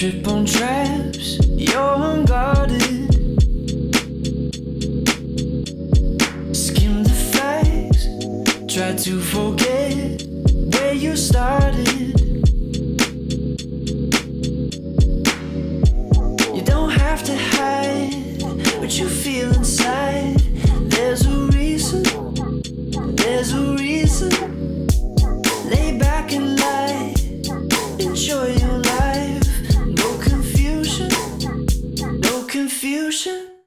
trip on traps, you're unguarded. Skim the facts, try to forget where you started. You don't have to hide what you feel inside. There's a reason, there's a reason. Lay back and lie, enjoy your life. No confusion, no confusion.